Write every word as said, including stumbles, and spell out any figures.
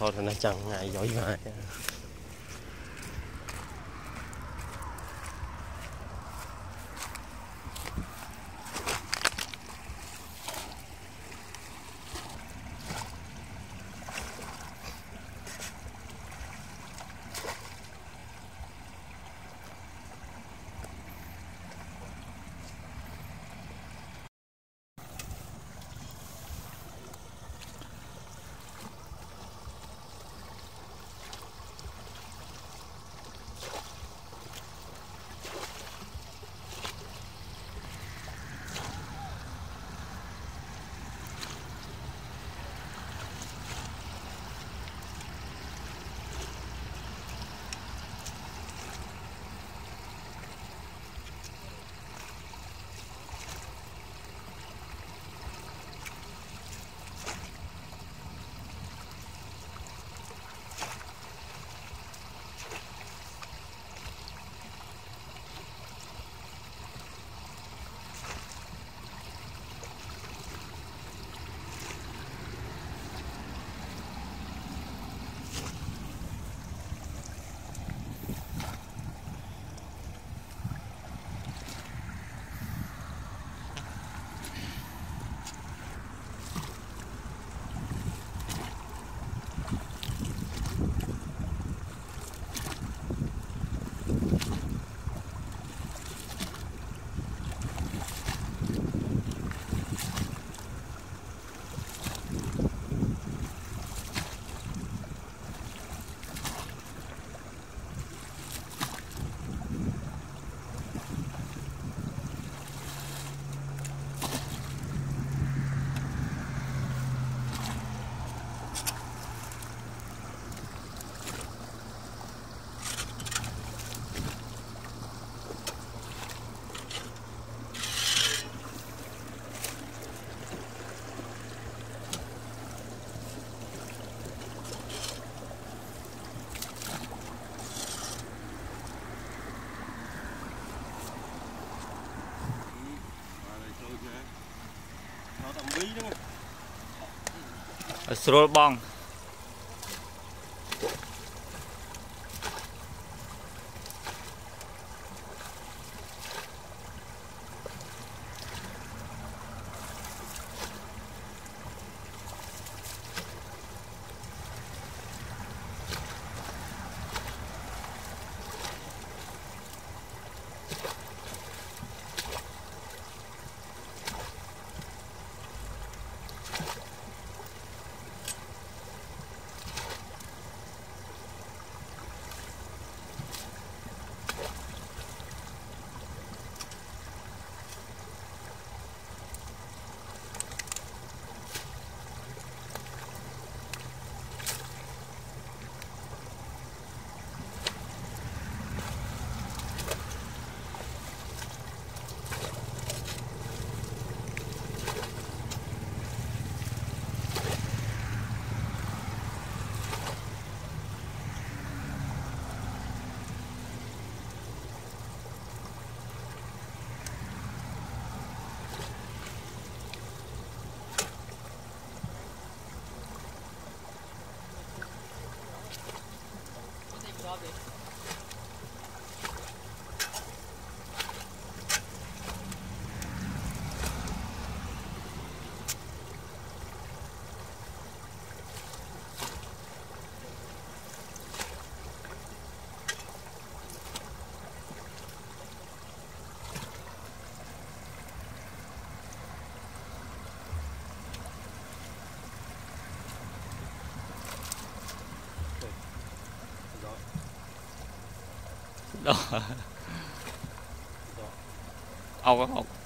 thôi thì nó chẳng ngày giỏi vài. Srol bong đó. Ông có học